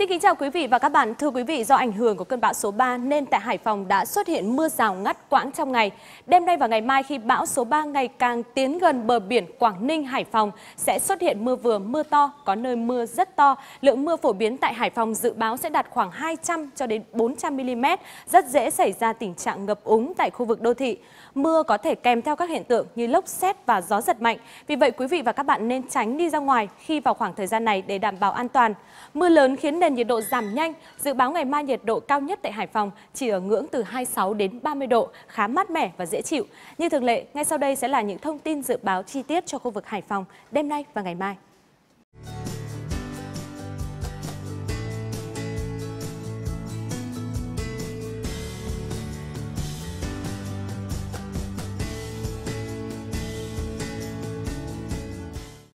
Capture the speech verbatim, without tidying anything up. Xin kính chào quý vị và các bạn. Thưa quý vị, do ảnh hưởng của cơn bão số ba nên tại Hải Phòng đã xuất hiện mưa rào ngắt quãng trong ngày. Đêm nay và ngày mai khi bão số ba ngày càng tiến gần bờ biển Quảng Ninh, Hải Phòng sẽ xuất hiện mưa vừa, mưa to, có nơi mưa rất to. Lượng mưa phổ biến tại Hải Phòng dự báo sẽ đạt khoảng hai trăm cho đến bốn trăm mi-li-mét, rất dễ xảy ra tình trạng ngập úng tại khu vực đô thị. Mưa có thể kèm theo các hiện tượng như lốc sét và gió giật mạnh. Vì vậy quý vị và các bạn nên tránh đi ra ngoài khi vào khoảng thời gian này để đảm bảo an toàn. Mưa lớn khiến nền nhiệt độ giảm nhanh, dự báo ngày mai nhiệt độ cao nhất tại Hải Phòng chỉ ở ngưỡng từ hai mươi sáu đến ba mươi độ, khá mát mẻ và dễ chịu. Như thường lệ, ngay sau đây sẽ là những thông tin dự báo chi tiết cho khu vực Hải Phòng đêm nay và ngày mai.